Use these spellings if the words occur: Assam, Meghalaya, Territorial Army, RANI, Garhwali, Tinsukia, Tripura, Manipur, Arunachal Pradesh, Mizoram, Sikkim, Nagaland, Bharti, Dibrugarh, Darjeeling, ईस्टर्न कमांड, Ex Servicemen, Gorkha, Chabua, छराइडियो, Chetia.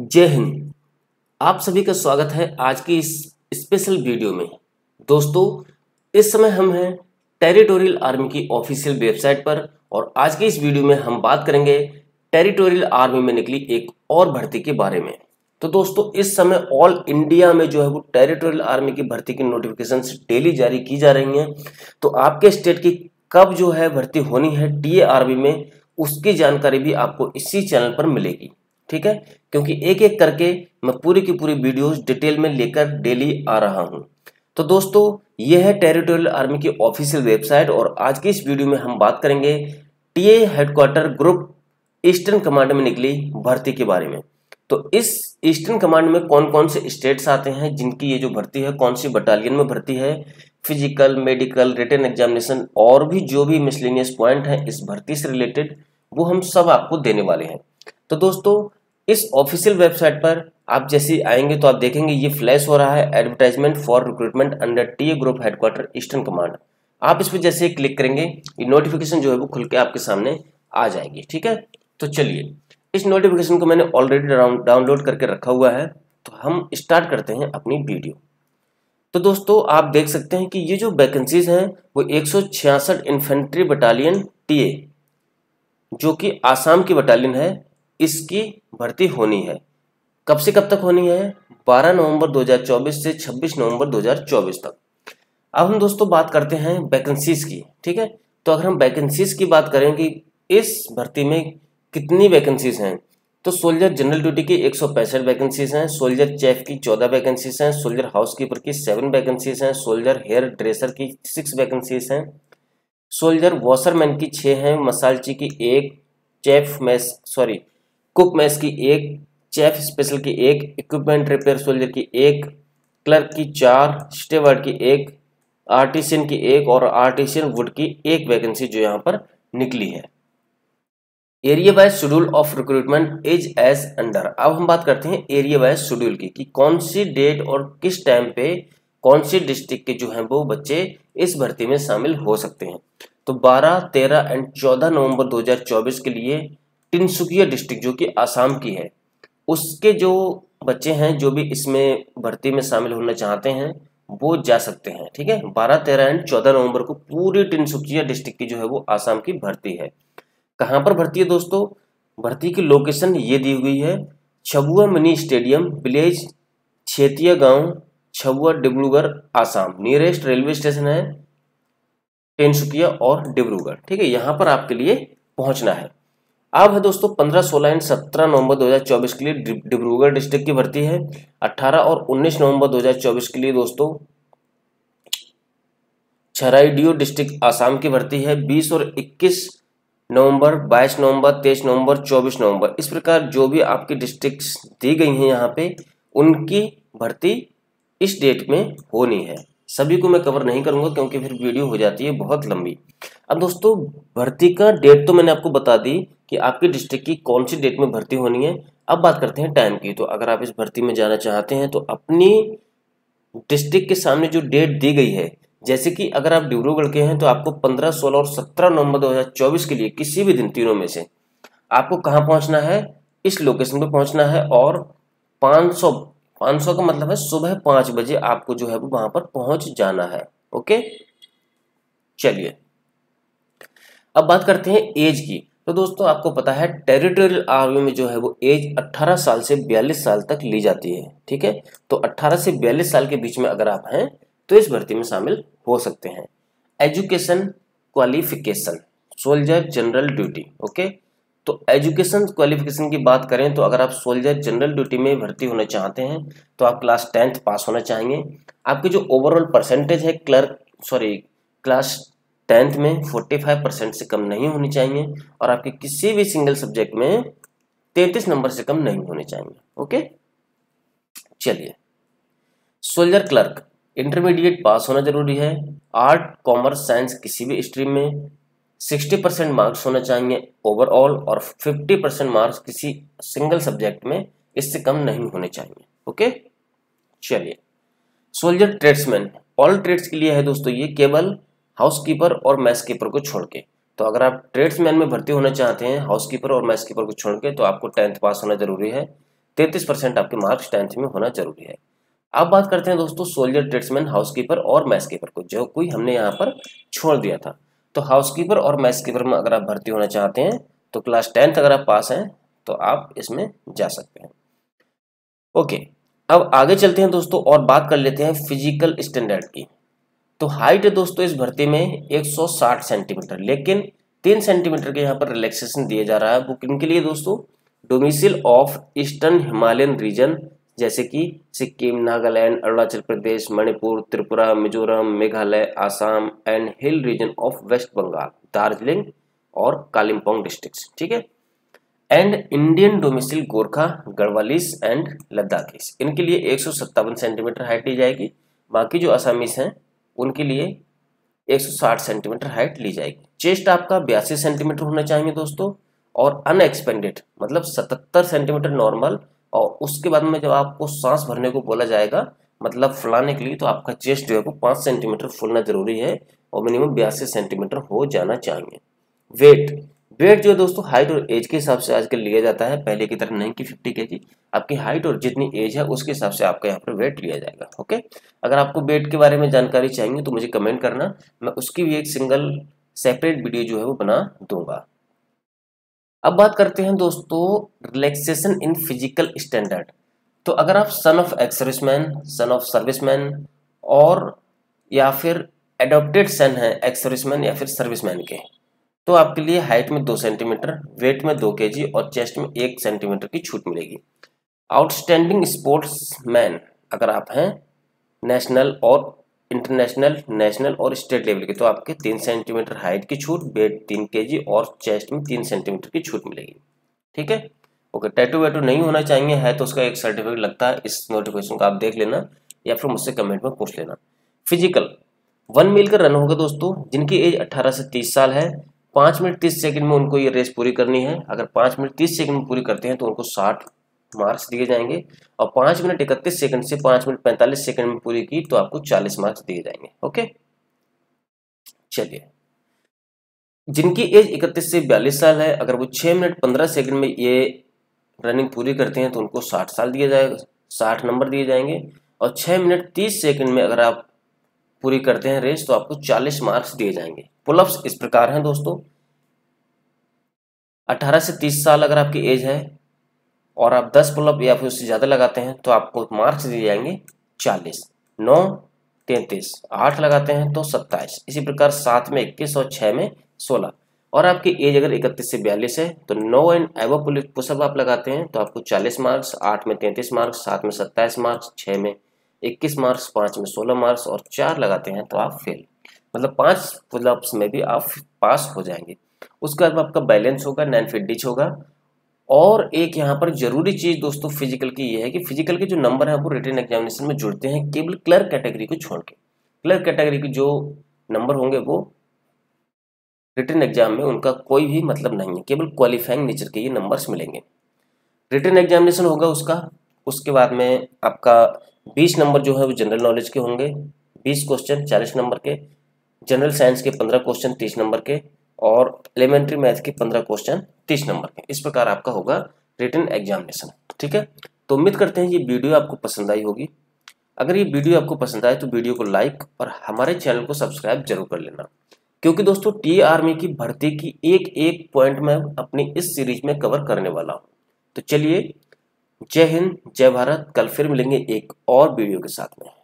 जय हिंद, आप सभी का स्वागत है आज की इस स्पेशल वीडियो में। दोस्तों, इस समय हम हैं टेरिटोरियल आर्मी की ऑफिशियल वेबसाइट पर और आज की इस वीडियो में हम बात करेंगे टेरिटोरियल आर्मी में निकली एक और भर्ती के बारे में। तो दोस्तों, इस समय ऑल इंडिया में जो है वो टेरिटोरियल आर्मी की भर्ती की नोटिफिकेशन डेली जारी की जा रही हैं। तो आपके स्टेट की कब जो है भर्ती होनी है टीए आर्मी में, उसकी जानकारी भी आपको इसी चैनल पर मिलेगी, ठीक है, क्योंकि एक एक करके मैं पूरी की पूरी वीडियोस डिटेल में लेकर डेली आ रहा हूं। तो दोस्तों, यह है टेरिटोरियल आर्मी की ऑफिशियल वेबसाइट और आज की इस वीडियो में हम बात करेंगे TA headquarter group ईस्टर्न कमांड में निकली भर्ती के बारे में। तो इस ईस्टर्न कमांड में कौन कौन से स्टेट्स आते हैं जिनकी ये जो भर्ती है, कौन सी बटालियन में भर्ती है, फिजिकल, मेडिकल, रिटन एग्जामिनेशन और भी जो भी मिसलेनियस पॉइंट है इस भर्ती से रिलेटेड, वो हम सब आपको देने वाले हैं। तो दोस्तों, इस ऑफिशियल वेबसाइट पर आप जैसे आएंगे तो आप देखेंगे ये फ्लैश हो रहा है advertisement for recruitment under TA group headquarter ईस्टर्न कमांड। आप इस पर जैसे क्लिक करेंगे ये नोटिफिकेशन जो है वो खुल के आपके सामने आ जाएगी, ठीक है। तो चलिए, इस नोटिफिकेशन को मैंने ऑलरेडी डाउनलोड करके रखा हुआ है, तो हम स्टार्ट करते हैं अपनी वीडियो। तो दोस्तों, आप देख सकते हैं कि ये जो वैकेंसीज हैं वो 166 इन्फेंट्री बटालियन टीए, जो कि आसाम की बटालियन है, इसकी भर्ती होनी है। कब से कब तक होनी है? 12 नवंबर 2024 से 26 नवंबर 2024 तक। अब हम दोस्तों बात करते हैं वैकेंसीज की, ठीक है। तो अगर हम वैकेंसीज की बात करें कि इस भर्ती में कितनी वैकेंसीज हैं, तो सोल्जर जनरल ड्यूटी की 165 वैकेंसीज हैं, सोल्जर चेफ की 14 वैकेंसीज हैं, सोल्जर हाउसकीपर की 7 वैकेंसीज हैं, सोल्जर हेयर ड्रेसर की 6 वैकेंसीज हैं, सोल्जर वॉशरमैन की 6 हैं, मसालची की 1, कुक मैस की 1, चेफ स्पेशल की 1, इक्विपमेंट रिपेयर सोल्जर की 1, क्लर्क की 4, स्टेवर्ड की 1, आर्टिसियन की 1 और आर्टिसियन वुड की 1 वैकेंसी जो यहाँ पर निकली है। Area wise schedule of recruitment is as under. अब हम बात करते हैं एरिया वाइज शेड्यूल की कि कौन सी डेट और किस टाइम पे कौन सी डिस्ट्रिक्ट के जो हैं वो बच्चे इस भर्ती में शामिल हो सकते हैं। तो 12, 13 एंड 14 नवंबर 2024 के लिए टिनसुकिया डिस्ट्रिक्ट जो कि आसाम की है, उसके जो बच्चे हैं जो भी इसमें भर्ती में शामिल होना चाहते हैं वो जा सकते हैं, ठीक है। 12, 13 एंड 14 नवंबर को पूरी टिनसुकिया डिस्ट्रिक्ट की जो है वो आसाम की भर्ती है। कहाँ पर भर्ती है दोस्तों? भर्ती की लोकेशन ये दी हुई है, Chabua mini stadium, village Chetia गांव, Chabua, Dibrugarh, Assam. Nearest railway station है टिनसुकिया और डिब्रूगढ़, ठीक है। यहाँ पर आपके लिए पहुँचना है। अब है दोस्तों 15, 16 एंड 17 नवंबर 2024 के लिए डिब्रूगढ़ डिस्ट्रिक्ट की भर्ती है। 18 और 19 नवंबर 2024 के लिए दोस्तों छराइडियो डिस्ट्रिक्ट आसाम की भर्ती है। 20 और 21 नवंबर, 22 नवंबर, 23 नवंबर, 24 नवंबर, इस प्रकार जो भी आपकी डिस्ट्रिक्ट्स दी गई हैं यहाँ पे, उनकी भर्ती इस डेट में होनी है। सभी को मैं कवर नहीं करूंगा क्योंकि फिर वीडियो हो जाती है बहुत लंबी। अब दोस्तों, भर्ती का डेट तो मैंने आपको बता दी कि आपके डिस्ट्रिक्ट की कौन सी डेट में भर्ती होनी है। अब बात करते हैं टाइम की। तो अगर आप इस भर्ती में जाना चाहते हैं तो अपनी डिस्ट्रिक्ट के सामने जो डेट दी गई है, जैसे कि अगर आप डिब्रूगढ़ के हैं तो आपको 15, 16 और 17 नवंबर 2024 के लिए किसी भी दिन तीनों में से आपको कहाँ पहुँचना है, इस लोकेशन पर पहुँचना है। और 500 का मतलब है सुबह 5 बजे आपको जो है वो वहां पर पहुंच जाना है, ओके। चलिए, अब बात करते हैं एज की। तो दोस्तों, आपको पता है टेरिटोरियल आर्मी में जो है वो एज 18 साल से 42 साल तक ली जाती है, ठीक है। तो 18 से 42 साल के बीच में अगर आप हैं तो इस भर्ती में शामिल हो सकते हैं। Education qualification, soldier general duty, okay. तो एजुकेशन क्वालिफिकेशन की बात करें तो अगर आप सोल्जर जनरल ड्यूटी में भर्ती होना चाहते हैं तो आप क्लास 10th पास होना चाहिए। आपकी जो ओवरऑल परसेंटेज है क्लास 10th में 45% से कम नहीं होनी चाहिए और आपके किसी भी सिंगल सब्जेक्ट में 33 नंबर से कम नहीं होने चाहिए, ओके। चलिए, सोल्जर क्लर्क इंटरमीडिएट पास होना जरूरी है। आर्ट, कॉमर्स, साइंस किसी भी स्ट्रीम में 60% मार्क्स होना चाहिए ओवरऑल और 50% मार्क्स किसी सिंगल सब्जेक्ट में, इससे कम नहीं होने चाहिए, ओके। चलिए, सोल्जर ट्रेड्समैन, ऑल ट्रेड्स के लिए है दोस्तों ये, केवल हाउसकीपर और मैसकीपर को छोड़ के। तो अगर आप ट्रेड्समैन में भर्ती होना चाहते हैं हाउसकीपर और मैसकीपर को छोड़ के, तो आपको 10th पास होना जरूरी है। 33% आपके मार्क्स 10th में होना जरूरी है। अब बात करते हैं दोस्तों सोल्जर, ट्रेड्समैन, हाउसकीपर और मैसकीपर को, जो कोई हमने यहाँ पर छोड़ दिया था। तो हाउसकीपर और मैसकीपर में अगर आप भर्ती होना चाहते हैं तो क्लास 10th अगर आप पास हैं तो आप इसमें जा सकते हैं। ओके, अब आगे चलते हैं दोस्तों और बात कर लेते हैं फिजिकल स्टैंडर्ड की। तो हाइट दोस्तों इस भर्ती में 160 सेंटीमीटर, लेकिन 3 सेंटीमीटर के यहाँ पर रिलैक्सेशन दिया जा रहा है। वो किनके लिए दोस्तों? Domicile of eastern Himalayan region, जैसे कि Sikkim, Nagaland, Arunachal Pradesh, Manipur, Tripura, Mizoram, Meghalaya, Assam and hill region of West Bengal, Darjeeling और कालिम्पोंग डिस्ट्रिक्ट, ठीक है। And Indian domicile Gorkha, Garhwalis and Ladakhis, इनके लिए 157 सेंटीमीटर हाइट ली जाएगी। बाकी जो असामीस हैं उनके लिए 160 सेंटीमीटर हाइट ली जाएगी। चेस्ट आपका 82 सेंटीमीटर होना चाहिए दोस्तों, और अनएक्सपेंडेड मतलब 77 सेंटीमीटर नॉर्मल, और उसके बाद में जब आपको सांस भरने को बोला जाएगा मतलब फुलाने के लिए, तो आपका चेस्ट जो है वो 5 सेंटीमीटर फुलना जरूरी है और मिनिमम 82 सेंटीमीटर हो जाना चाहिए। वेट वेट जो दोस्तों हाइट और एज के हिसाब से आजकल लिया जाता है, पहले की तरह नहीं कि 50 kg। आपकी हाइट और जितनी एज है उसके हिसाब से आपका यहाँ पर वेट लिया जाएगा। ओके, अगर आपको वेट के बारे में जानकारी चाहिए तो मुझे कमेंट करना, मैं उसकी भी एक सिंगल सेपरेट वीडियो जो है वो बना दूंगा। अब बात करते हैं दोस्तों रिलैक्सेशन इन फिजिकल स्टैंडर्ड। तो अगर आप son of ex serviceman, son of serviceman और या फिर एडोप्टेड सन है एक्स सर्विसमैन या फिर सर्विसमैन के, तो आपके लिए हाइट में 2 सेंटीमीटर, वेट में 2 kg और चेस्ट में 1 सेंटीमीटर की छूट मिलेगी। आउटस्टैंडिंग स्पोर्ट्समैन अगर आप हैं नेशनल और इंटरनेशनल, नेशनल और स्टेट लेवल के, तो आपके 3 सेंटीमीटर हाइट की छूट, वेट 3 kg और चेस्ट में 3 सेंटीमीटर की छूट मिलेगी, ठीक है। ओके, टैटू वैटू नहीं होना चाहिए, है तो उसका एक सर्टिफिकेट लगता है। इस नोटिफिकेशन को आप देख लेना या फिर मुझसे कमेंट में पूछ लेना। फिजिकल 1 मील का रन होगा दोस्तों। जिनकी एज 18 से 30 साल है, 5 मिनट 30 सेकंड में उनको ये रेस पूरी करनी है। अगर 5 मिनट 30 सेकंड में पूरी करते हैं तो उनको 60 मार्क्स दिए जाएंगे, और 5 मिनट 31 सेकंड से 5 मिनट 45 सेकंड में पूरी की तो आपको 40 मार्क्स दिए जाएंगे। ओके, चलिए जिनकी एज 31 से 42 साल है, अगर वो 6 मिनट 15 सेकंड में ये रनिंग पूरी करते हैं तो उनको 60 साल दिया जाएगा, 60 नंबर दिए जाएंगे। और 6 मिनट 30 सेकंड में अगर आप पूरी करते हैं रेस तो आपको 40 मार्क्स दिए जाएंगे। पुलअप्स इस प्रकार हैं दोस्तों, 18 से 30 साल अगर आपकी एज है और आप 10 पुलअप या फिर उससे ज़्यादा लगाते हैं तो आपको मार्क्स दिए जाएंगे 40, 9, 33, 8 लगाते हैं तो 27, इसी प्रकार 7 में 21 और 6 में 16। और आपकी एज अगर 31 से 42 है तो 9 एंड एबव पुशअप आप लगाते हैं तो आपको 40 मार्क्स, 8 में 33 मार्क्स, 7 में 27 मार्क्स, 6 में 21 मार्क्स, 5 में 16 मार्क्स और 4 लगाते हैं तो आप फेल, मतलब 5 पुलअप्स में भी आप पास हो जाएंगे। उसके बाद आपका बैलेंस होगा, 9 फीट डिच होगा। और एक यहाँ पर जरूरी चीज़ दोस्तों फिजिकल की यह है कि फिजिकल के जो नंबर है वो रिटन एग्जामिनेशन में जुड़ते हैं, केवल क्लर्क कैटेगरी को छोड़ के। क्लर्क कैटेगरी के जो नंबर होंगे वो रिटन एग्जाम में उनका कोई भी मतलब नहीं है, केवल क्वालिफाइंग नेचर के ये नंबर्स मिलेंगे। रिटन एग्जामिनेशन होगा उसका, उसके बाद में आपका 20 नंबर जो है वो जनरल नॉलेज के होंगे, 20 क्वेश्चन 40 नंबर के, जनरल साइंस के 15 क्वेश्चन 30 नंबर के और एलिमेंट्री मैथ के 15 क्वेश्चन 30 नंबर के। इस प्रकार आपका होगा रिटन एग्जामिनेशन, ठीक है। तो उम्मीद करते हैं ये वीडियो आपको पसंद आई होगी। अगर ये वीडियो आपको पसंद आए तो वीडियो को लाइक और हमारे चैनल को सब्सक्राइब जरूर कर लेना, क्योंकि दोस्तों टी आर्मी की भर्ती की एक एक पॉइंट मैं अपनी इस सीरीज में कवर करने वाला हूँ। तो चलिए, जय हिंद, जय भारत। कल फिर मिलेंगे एक और वीडियो के साथ में।